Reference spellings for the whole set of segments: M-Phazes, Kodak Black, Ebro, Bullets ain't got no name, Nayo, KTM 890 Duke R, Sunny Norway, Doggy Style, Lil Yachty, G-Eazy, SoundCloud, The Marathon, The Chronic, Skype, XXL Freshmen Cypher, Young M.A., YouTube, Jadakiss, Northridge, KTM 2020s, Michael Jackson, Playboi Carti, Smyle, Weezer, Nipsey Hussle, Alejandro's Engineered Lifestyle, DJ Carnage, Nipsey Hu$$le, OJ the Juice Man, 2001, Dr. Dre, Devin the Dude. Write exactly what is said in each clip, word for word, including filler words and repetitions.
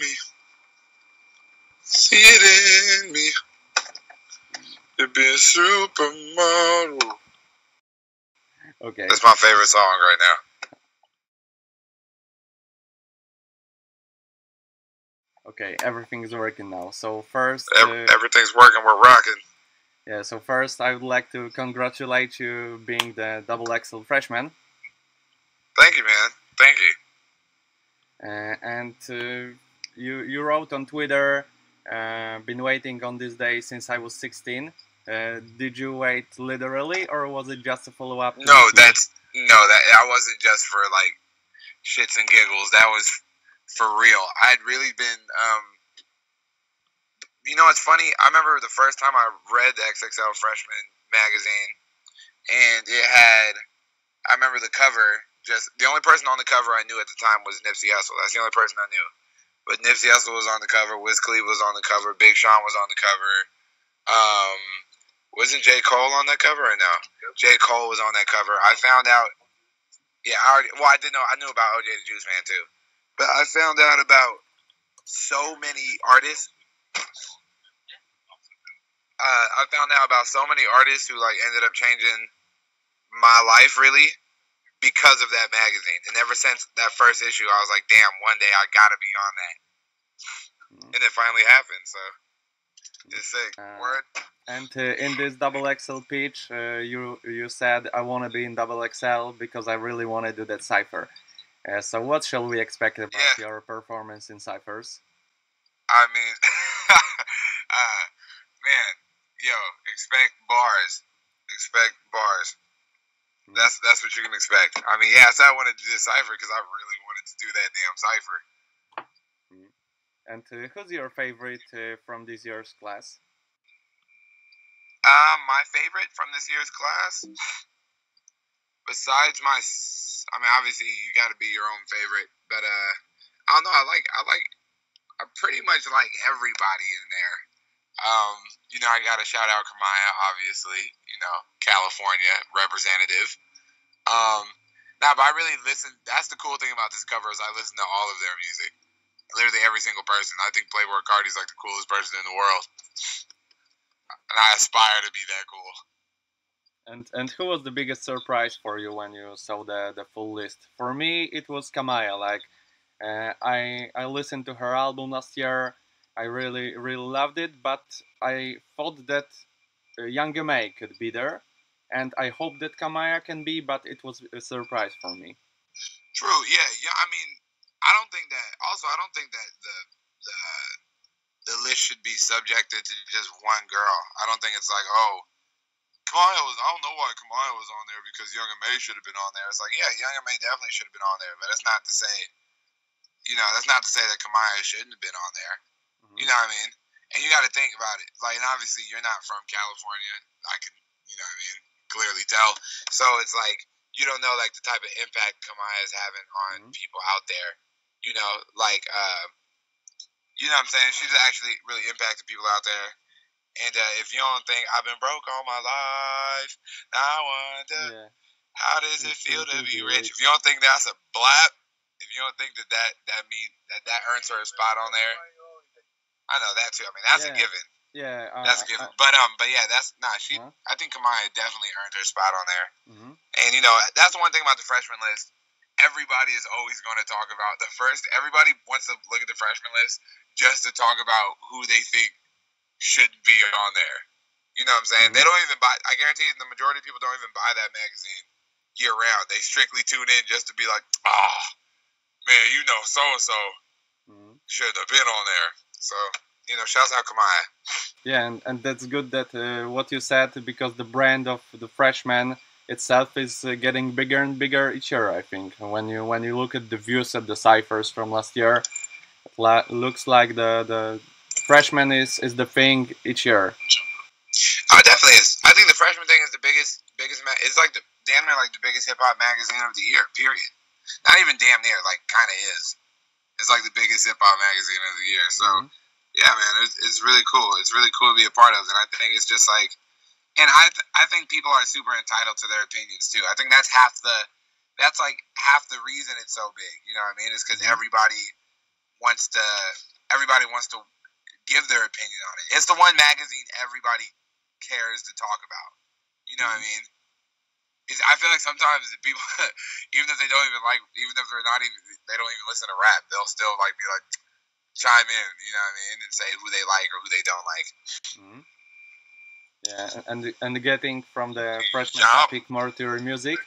me. See it in me. It'd be a supermodel. Okay. That's my favorite song right now. Okay, everything's working now. So first... Every, uh, everything's working, we're rocking. Yeah, so first I would like to congratulate you being the double X L Freshman. Thank you, man. Thank you. Uh, and uh, you, you wrote on Twitter, uh, been waiting on this day since I was sixteen. Uh, did you wait literally, or was it just a follow-up? No, that's no. That I wasn't just for like shits and giggles. That was for real. I'd really been. Um, you know, it's funny. I remember the first time I read the X X L Freshman magazine, and it had. I remember the cover. Just the only person on the cover I knew at the time was Nipsey Hu$$le. That's the only person I knew. But Nipsey Hu$$le was on the cover. Wiz Khalifa was on the cover. Big Sean was on the cover. Um, wasn't J. Cole on that cover or no? J. Cole was on that cover. I found out. Yeah, I already. Well, I didn't know. I knew about O J the Juice Man too, but I found out about so many artists. Uh, I found out about so many artists who like ended up changing my life really. Because of that magazine. And ever since that first issue, I was like, damn, one day I gotta be on that. And it finally happened, so it's sick. Uh, Word. And uh, in this double X L pitch, uh, you you said, I want to be in double X L because I really want to do that cypher. Uh, so what shall we expect about yeah. your performance in cyphers? I mean, uh, man, yo, expect bars. Expect bars. That's that's what you can expect. I mean, yes, I wanted to do the cipher because I really wanted to do that damn cipher. And uh, who's your favorite uh, from this year's class? Uh, my favorite from this year's class? Besides my... I mean, obviously, you got to be your own favorite. But, uh, I don't know, I like... I like. I pretty much like everybody in there. Um, you know, I got to shout out Kamaiyah, obviously. You know, California representative. Um, nah, but I really listen. That's the cool thing about this cover is I listen to all of their music. Literally every single person. I think Playboi Carti is like the coolest person in the world. And I aspire to be that cool. And and who was the biggest surprise for you when you saw the, the full list? For me, it was Kamaiyah. Like, uh, I, I listened to her album last year. I really, really loved it, but I thought that Young M A could be there, and I hope that Kamaiyah can be, but it was a surprise for me. True, yeah, yeah. I mean, I don't think that. Also, I don't think that the the the list should be subjected to just one girl. I don't think it's like, oh, Kamaiyah was. I don't know why Kamaiyah was on there because Young M A should have been on there. It's like, yeah, Young M A definitely should have been on there, but that's not to say, you know, that's not to say that Kamaiyah shouldn't have been on there. Mm-hmm. You know what I mean? And you got to think about it. Like, and obviously, you're not from California. I can, you know what I mean, clearly tell. So it's like, you don't know, like, the type of impact Kamaiyah is having on mm-hmm. people out there. You know, like, uh, you know what I'm saying? She's actually really impacted people out there. And uh, if you don't think, I've been broke all my life, I wonder, yeah. how does it feel to be rich? If you don't think that's a blap, if you don't think that that, that, mean, that, that earns her a spot on there, I know that too. I mean, that's yeah. a given. Yeah, uh, that's a given. Uh, but um, but yeah, that's nah. She, uh-huh. I think Kamaiyah definitely earned her spot on there. Mm-hmm. And you know, that's the one thing about the freshman list. Everybody is always going to talk about the first. Everybody wants to look at the freshman list just to talk about who they think should be on there. You know what I'm saying? Mm-hmm. They don't even buy. I guarantee you, the majority of people don't even buy that magazine year round. They strictly tune in just to be like, ah, oh, man, you know, so and so mm-hmm. should have been on there. So, you know, shout out Kamaiyah. Yeah, and, and that's good that uh, what you said, because the brand of the freshman itself is uh, getting bigger and bigger each year, I think. When you when you look at the views at the ciphers from last year, it looks like the, the freshman is, is the thing each year. Oh, it definitely is. I think the freshman thing is the biggest, biggest ma it's like the, damn near like the biggest hip-hop magazine of the year, period. Not even damn near, like kind of is. It's like the biggest hip-hop magazine of the year. So, mm-hmm. yeah, man, it's, it's really cool. It's really cool to be a part of. And I think it's just like... And I th I think people are super entitled to their opinions, too. I think that's half the... That's like half the reason it's so big. You know what I mean? It's because everybody wants to everybody wants to give their opinion on it. It's the one magazine everybody cares to talk about. You know mm-hmm. what I mean? It's, I feel like sometimes people, even if they don't even like, even if they're not even, they don't even listen to rap, they'll still like be like, chime in, you know what I mean, and say who they like or who they don't like. Mm-hmm. Yeah, and and getting from the freshman topic more to your music,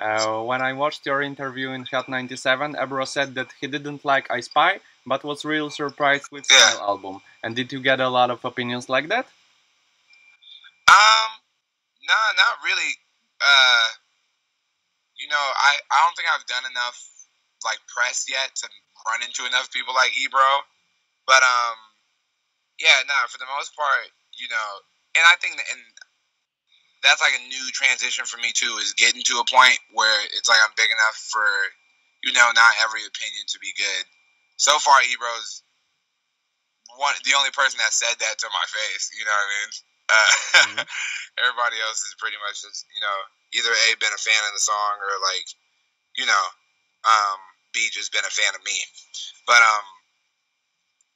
uh, when I watched your interview in Hot ninety-seven, Ebro said that he didn't like iSpy, but was real surprised with the yeah. album. And did you get a lot of opinions like that? Um, no, not really. Uh, you know, I, I don't think I've done enough, like, press yet to run into enough people like Ebro. But, um, yeah, no, for the most part, you know... And I think that, and that's like a new transition for me too, is getting to a point where it's like I'm big enough for, you know, not every opinion to be good. So far, Ebro's one, the only person that said that to my face, you know what I mean? Uh, mm-hmm. Everybody else is pretty much just, you know, either A, been a fan of the song, or like, you know, um, B, just been a fan of me. But, um,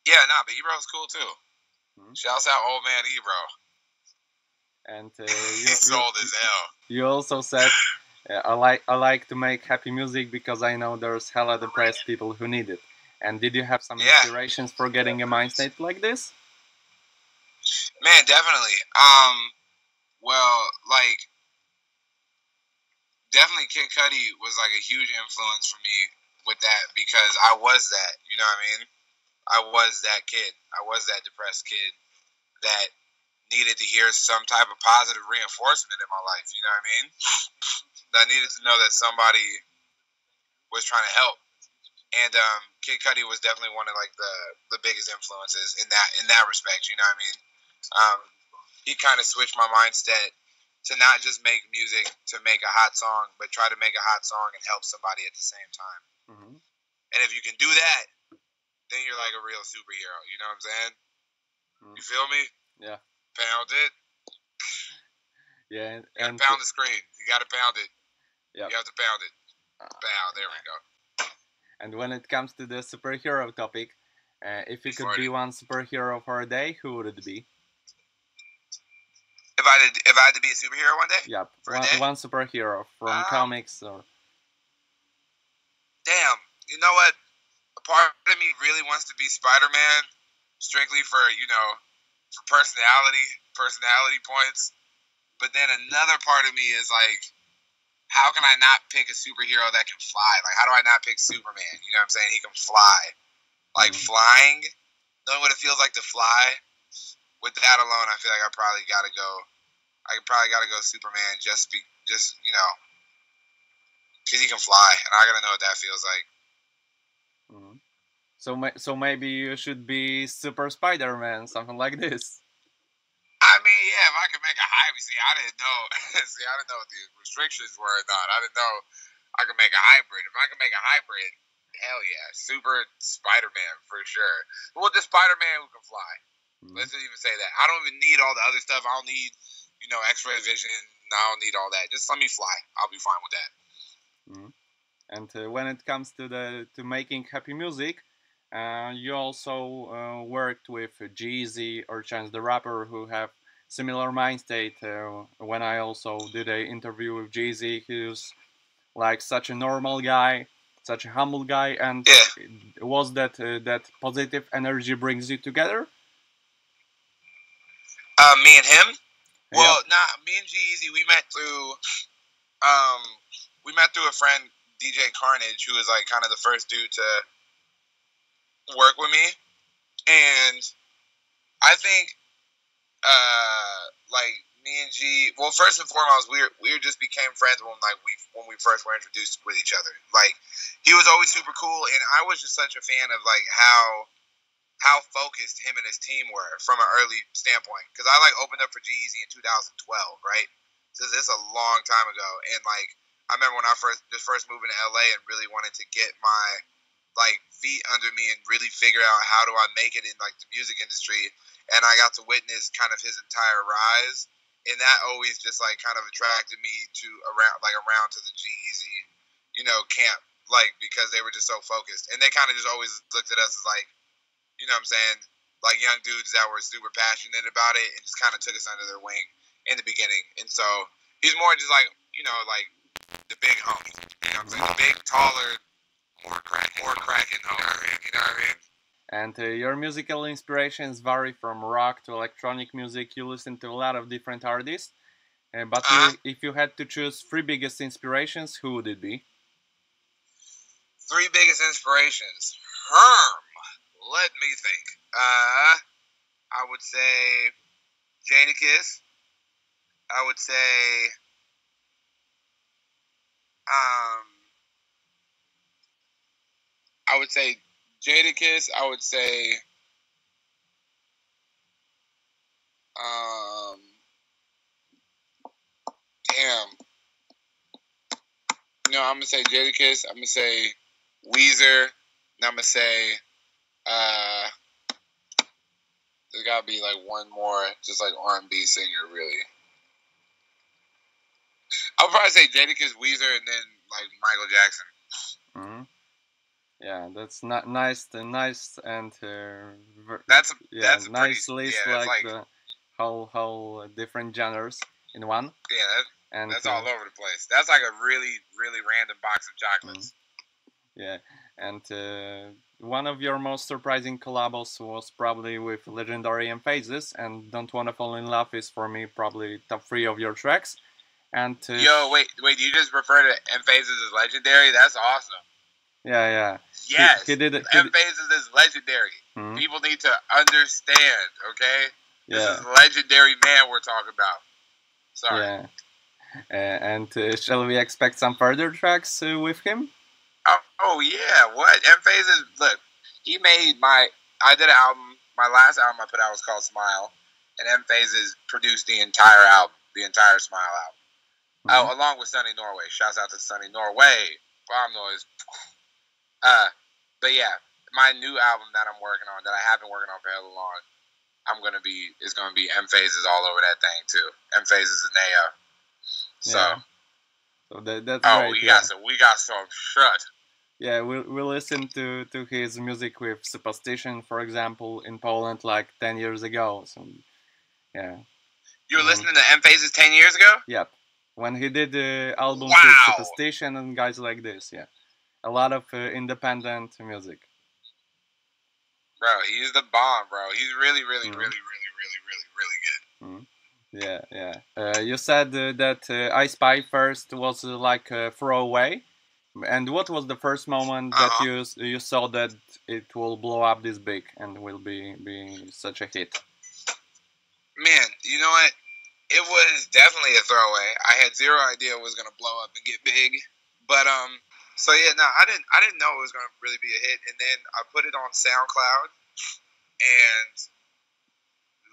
yeah, no, nah, but Ebro's cool too. Mm-hmm. Shouts out old man Ebro. And uh, you, you, you also said, uh, I like I like to make happy music because I know there's hella depressed people who need it. And did you have some yeah. inspirations for getting a mind state like this? Man, definitely. Um, well, like, definitely Kid Cudi was like a huge influence for me with that, because I was that, you know what I mean? I was that kid. I was that depressed kid that needed to hear some type of positive reinforcement in my life, you know what I mean? I needed to know that somebody was trying to help, and um, Kid Cudi was definitely one of like the the biggest influences in that in that respect, you know what I mean? Um, he kind of switched my mindset to not just make music to make a hot song, but try to make a hot song and help somebody at the same time. Mm-hmm. And if you can do that, then you're like a real superhero. You know what I'm saying? Mm-hmm. You feel me? Yeah. Pound it. Yeah, and, you gotta pound the screen. You gotta pound it. Yep. You have to pound it. Pound. There we go. And when it comes to the superhero topic, uh, if you could Sorry. be one superhero for a day, who would it be? If I did, if I had to be a superhero one day. Yep. For one, a day? One superhero from um, comics or. Damn. You know what? A part of me really wants to be Spider-Man, strictly for you know. For personality, personality points. But then another part of me is like, how can I not pick a superhero that can fly? Like, how do I not pick Superman? You know what I'm saying? He can fly. Like, flying, knowing what it feels like to fly, with that alone, I feel like I probably gotta go, I probably gotta go Superman just, be, just you know, because he can fly, and I gotta know what that feels like. Mm-hmm. So, so maybe you should be Super Spider-Man, something like this. I mean, yeah, if I could make a hype, see, I didn't know, see, I didn't know what the restrictions were or not. I didn't know I could make a hybrid. If I could make a hybrid, hell yeah, Super Spider-Man for sure. Well, just Spider-Man who can fly. Mm-hmm. Let's even say that. I don't even need all the other stuff. I don't need, you know, X-ray vision. I don't need all that. Just let me fly. I'll be fine with that. Mm-hmm. And uh, when it comes to the to making happy music. Uh, you also uh, worked with G-Eazy or Chance the Rapper, who have similar mind state. Uh, when I also did an interview with G-Eazy, he was like such a normal guy, such a humble guy, and yeah. was that uh, that positive energy brings you together? Uh, me and him? Yeah. Well, nah, me and G-Eazy, we met through um, we met through a friend, D J Carnage, who was like kind of the first dude to work with me, and I think uh like me and G, well, first and foremost, we were, we just became friends when like we when we first were introduced with each other. Like, he was always super cool, and I was just such a fan of like how how focused him and his team were from an early standpoint, because I like opened up for G-Eazy in two thousand twelve, right? So this is a long time ago, and like I remember when I first just first moved into L A and really wanted to get my like feet under me and really figure out how do I make it in like the music industry, and I got to witness kind of his entire rise, and that always just like kind of attracted me to around like around to the G-Eazy, you know, camp, like because they were just so focused, and they kind of just always looked at us as like, you know what I'm saying, like young dudes that were super passionate about it and just kind of took us under their wing in the beginning. And so he's more just like, you know, like the big homie. You know what I'm saying? The big, taller, more cracking, more cracking homie. You know what I mean? And uh, your musical inspirations vary from rock to electronic music. You listen to a lot of different artists. Uh, but uh, you, if you had to choose three biggest inspirations, who would it be? Three biggest inspirations. Herm. Let me think. Uh, I would say Jadakiss. I would say um, I would say Jadakiss, I would say, um, damn, no, I'm going to say Jadakiss, I'm going to say Weezer, and I'm going to say, uh, there's got to be, like, one more, just, like, R and B singer, really. I'll probably say Jadakiss, Weezer, and then, like, Michael Jackson. Mm-hmm. Yeah, that's not nice. The nice and uh, that's a, yeah, that's a nice pretty, list, yeah, that's like, like the whole whole different genres in one. Yeah, that, and that's uh, all over the place. That's like a really really random box of chocolates. Mm-hmm. Yeah, and uh, one of your most surprising collabs was probably with legendary M-Phazes, and "Don't Wanna Fall in Love" is for me probably top three of your tracks. And uh, yo, wait, wait, you just refer to M-Phazes as legendary? That's awesome. Yeah, yeah. Yes, he, he did it. M-Phazes is legendary. Mm-hmm. People need to understand, okay? This yeah. is legendary man we're talking about. Sorry. Yeah. Uh, and uh, shall we expect some further tracks uh, with him? Oh, oh yeah. What? M-Phazes, look, he made my, I did an album, my last album I put out was called Smile, and M-Phazes produced the entire album, the entire Smile album. Mm-hmm. Oh, along with Sunny Norway. Shouts out to Sunny Norway. Bomb noise. Uh, but yeah, my new album that I'm working on, that I have been working on for hella long, I'm gonna be, it's gonna be M-Phazes all over that thing too. M-Phazes and Nayo. So, yeah. so that, that's oh, right, we yeah. got some, we got some shut. Yeah, we we listen to to his music with Superstition, for example, in Poland like ten years ago. So, yeah. You were um, listening to M-Phazes ten years ago? Yep, when he did the album wow. with Superstition and guys like this, yeah. A lot of uh, independent music. Bro, he's the bomb, bro. He's really, really, mm-hmm. really, really, really, really, really good. Mm-hmm. Yeah, yeah. Uh, you said uh, that uh, iSpy first was uh, like a throwaway. And what was the first moment uh-huh. that you you saw that it will blow up this big and will be, be such a hit? Man, you know what? It was definitely a throwaway. I had zero idea it was going to blow up and get big. But, um... So yeah, no, I didn't. I didn't know it was going to really be a hit, and then I put it on SoundCloud, and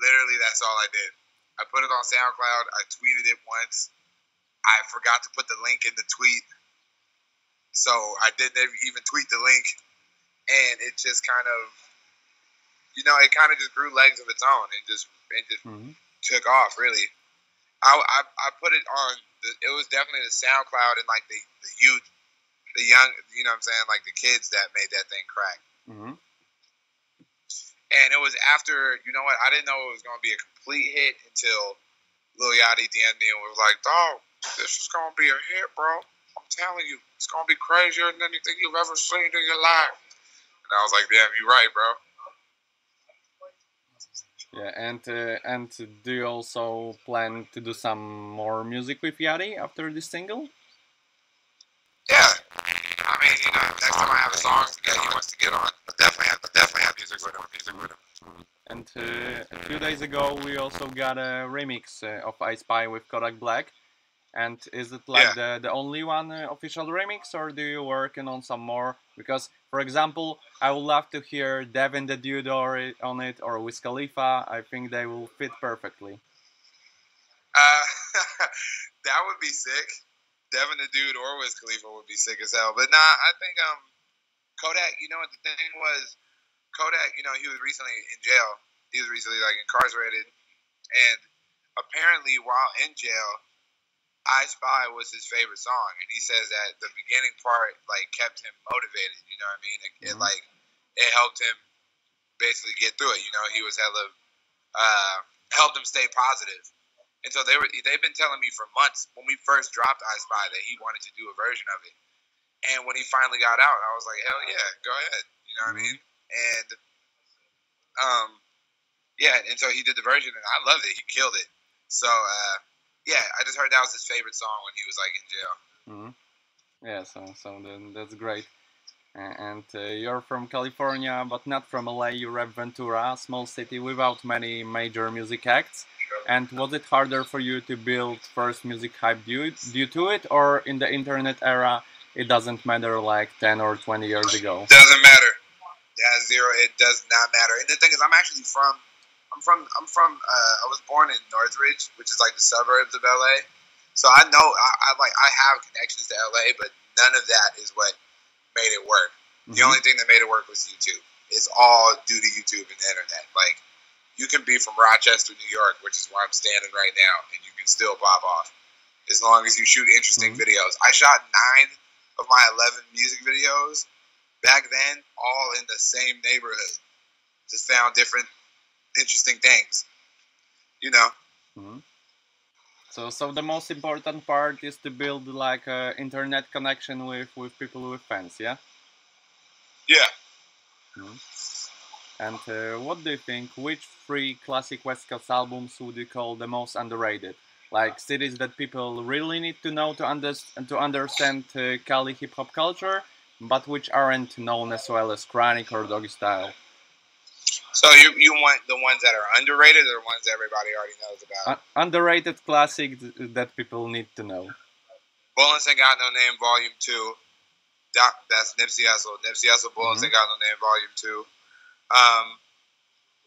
literally that's all I did. I put it on SoundCloud. I tweeted it once. I forgot to put the link in the tweet, so I didn't even tweet the link, and it just kind of, you know, it kind of just grew legs of its own and just and just mm-hmm. took off. Really, I I, I put it on. The, it was definitely the SoundCloud and like the the youth. The young, you know what I'm saying, like the kids that made that thing crack. Mm-hmm. And it was after, you know what, I didn't know it was going to be a complete hit until Lil Yachty D M'd me and was like, dog, this is going to be a hit, bro. I'm telling you, it's going to be crazier than anything you've ever seen in your life. And I was like, damn, you're right, bro. Yeah, and, uh, and do you also plan to do some more music with Yachty after this single? Yeah, I mean, you know, next time I have a song that he wants to get on, I definitely have, I definitely have music with him, music with him. And uh, a few days ago, we also got a remix uh, of iSpy with Kodak Black. And is it like yeah. the, the only one uh, official remix, or do you working on some more? Because, for example, I would love to hear Devin the Dude on it, or Wiz Khalifa. I think they will fit perfectly. Uh, that would be sick. Devin the Dude or Wiz Khalifa would be sick as hell. But nah, I think um, Kodak, you know what the thing was? Kodak, you know, he was recently in jail. He was recently, like, incarcerated. And apparently while in jail, I Spy was his favorite song. And he says that the beginning part, like, kept him motivated. You know what I mean? It, mm-hmm. it like, it helped him basically get through it. You know, he was hella uh, helped him stay positive. And so they were they've been telling me for months when we first dropped iSpy that he wanted to do a version of it. And when he finally got out, I was like, hell yeah, go ahead. You know what I mean? And um, yeah, and so he did the version, and I loved it. He killed it. So uh, yeah, I just heard that was his favorite song when he was like in jail. Mm-hmm. Yeah, so so then that's great. And uh, you're from California, but not from L A. You're at Ventura, a small city without many major music acts. And was it harder for you to build first music hype due, due to it, or in the internet era, it doesn't matter like ten or twenty years ago? Doesn't matter. Yeah, zero. It does not matter. And the thing is, I'm actually from, I'm from, I'm from. Uh, I was born in Northridge, which is like the suburbs of L A. So I know, I, I like, I have connections to L A, but none of that is what made it work. Mm-hmm. The only thing that made it work was YouTube. It's all due to YouTube and the internet. Like, you can be from Rochester, New York, which is where I'm standing right now, and you can still pop off as long as you shoot interesting mm-hmm. videos. I shot nine of my eleven music videos back then, all in the same neighborhood. Just found different, interesting things, you know. Mm-hmm. So, so the most important part is to build like a internet connection with, with people, with fans, yeah? Yeah. Mm-hmm. And uh, what do you think, which three classic West Coast albums would you call the most underrated? Like cities that people really need to know to, under to understand uh, Cali hip-hop culture, but which aren't known as well as Chronic or Doggy Style? So you you want the ones that are underrated or the ones that everybody already knows about? Uh, underrated classic that people need to know. Bullets Ain't Got No Name, Volume two. Doc, that's Nipsey Hussle. Nipsey Hussle, Bullets mm-hmm. Ain't Got No Name, Volume two. Um,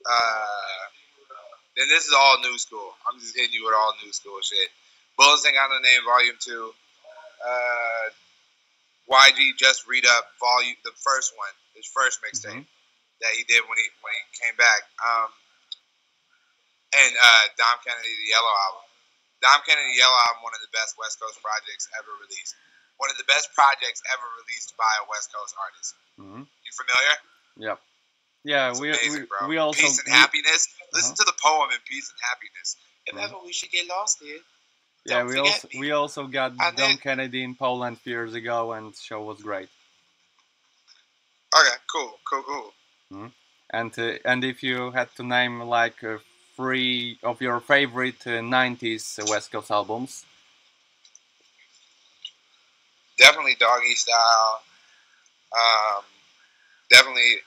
uh, and this is all new school. I'm just hitting you with all new school shit. Bullets Ain't Got No Name, Volume two. Uh, Y G, Just Read Up, Volume, the first one, his first mixtape. Mm-hmm. That he did when he when he came back, um, and uh, Dom Kennedy, the Yellow Album. Dom Kennedy, Yellow Album, one of the best West Coast projects ever released. One of the best projects ever released by a West Coast artist. Mm-hmm. You familiar? Yep. Yeah, it's we amazing, we, bro. we also Peace and we, Happiness. Uh-huh. Listen to the poem in Peace and Happiness. If mm-hmm. ever we should get lost here. Yeah, we also me. we also got I Dom did. Kennedy in Poland a few years ago, and the show was great. Okay, cool, cool, cool. Mm-hmm. And uh, and if you had to name like uh, three of your favorite uh, nineties West Coast albums, definitely Doggy Style. Um, definitely,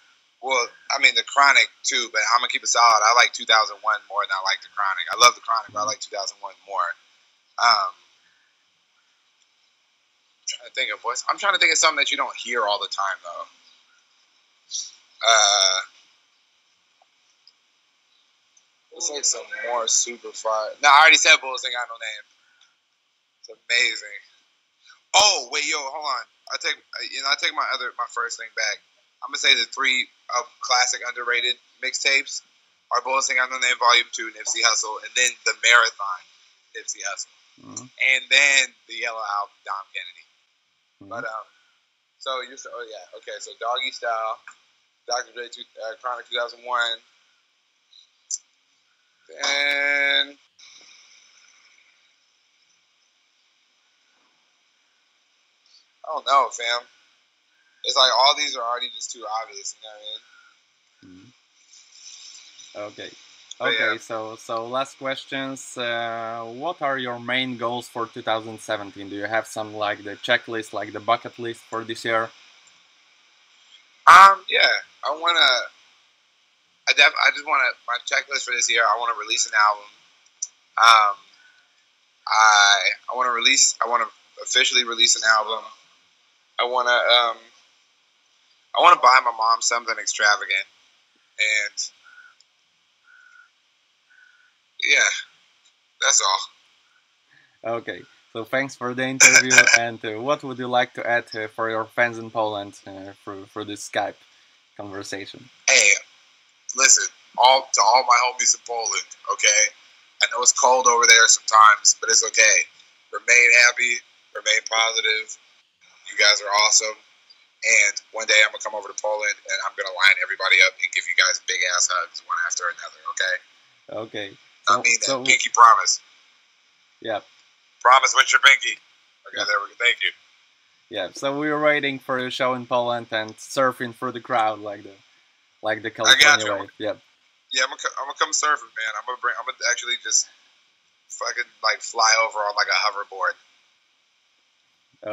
well, I mean the Chronic too, but I'm gonna keep it solid. I like two thousand one more than I like the Chronic. I love the Chronic, but I like two thousand one more. Um, I'm trying to think of what's, I'm trying to think of something that you don't hear all the time though. Uh, let's like some more super fire. No, I already said Bullets Ain't Got No Name. It's amazing. Oh wait, yo, hold on. I take you know I take my other my first thing back. I'm gonna say the three of classic underrated mixtapes are Bullets Ain't Got No Name, Volume Two, Nipsey Hussle, and then The Marathon, Nipsey Hussle, mm-hmm. and then the Yellow Album, Dom Kennedy. Mm-hmm. But um, so you're so oh yeah okay so Doggy Style. Doctor Dre, uh, Chronic two thousand one, and I don't know, fam. It's like all these are already just too obvious, you know what I mean? Okay. Okay, yeah. so so last questions. Uh, what are your main goals for two thousand seventeen? Do you have some like the checklist, like the bucket list for this year? Um, yeah, I want to, I, I just want to, my checklist for this year, I want to release an album. Um, I, I want to release, I want to officially release an album. I want to, um, I want to buy my mom something extravagant and yeah, that's all. Okay. So thanks for the interview, and uh, what would you like to add uh, for your fans in Poland uh, for, for this Skype conversation? Hey, listen, all to all my homies in Poland, okay? I know it's cold over there sometimes, but it's okay. Remain happy, remain positive. You guys are awesome. And one day I'm going to come over to Poland, and I'm going to line everybody up and give you guys a big subs one after another, okay? Okay. So, I mean that. So, pinky promise. Yeah. Promise with your pinky. Okay, yeah. There we go. Thank you. Yeah, so we were waiting for a show in Poland and surfing through the crowd like the like the California wave. Yeah. Yeah, I'm gonna, I'm gonna come surfing, man. I'm gonna bring. I'm gonna actually just fucking like fly over on like a hoverboard.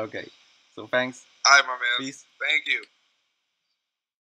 Okay. So thanks. All right, my man. Peace. Thank you.